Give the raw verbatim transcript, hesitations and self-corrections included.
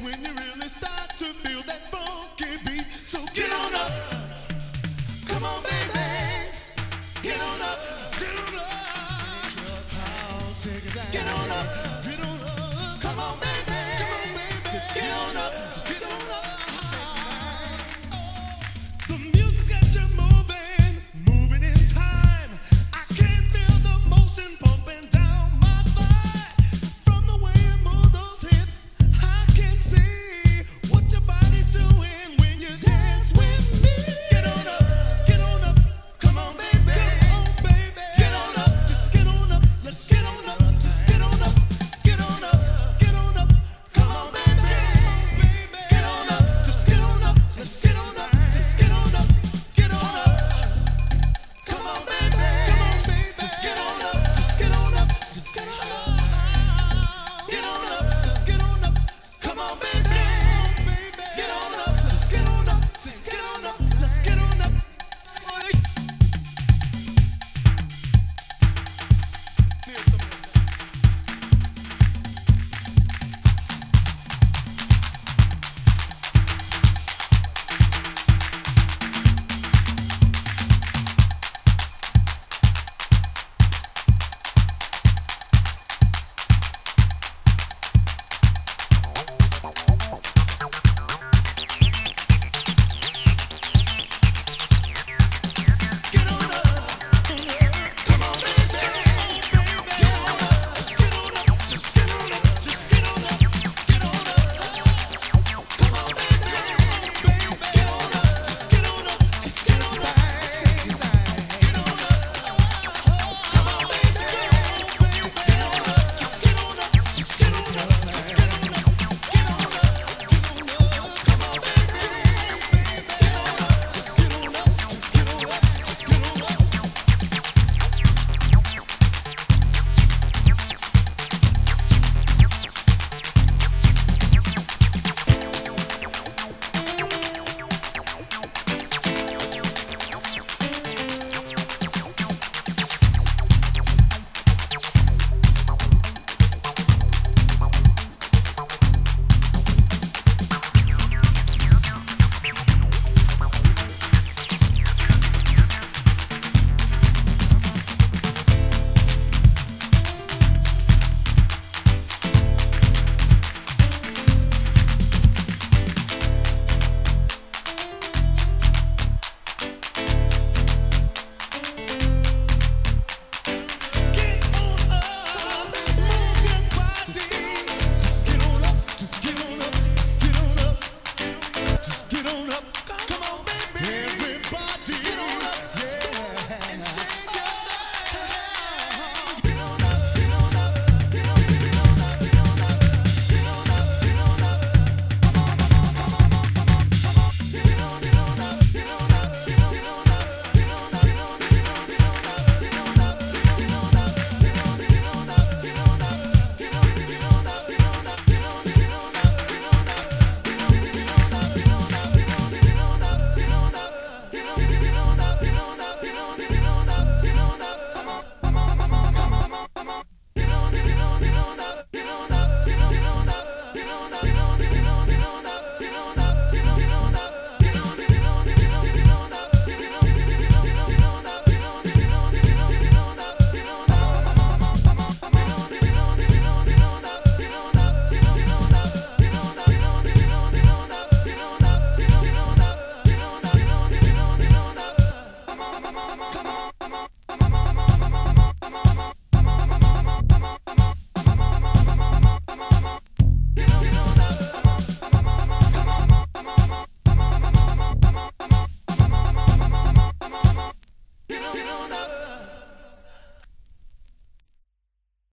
when you really stop.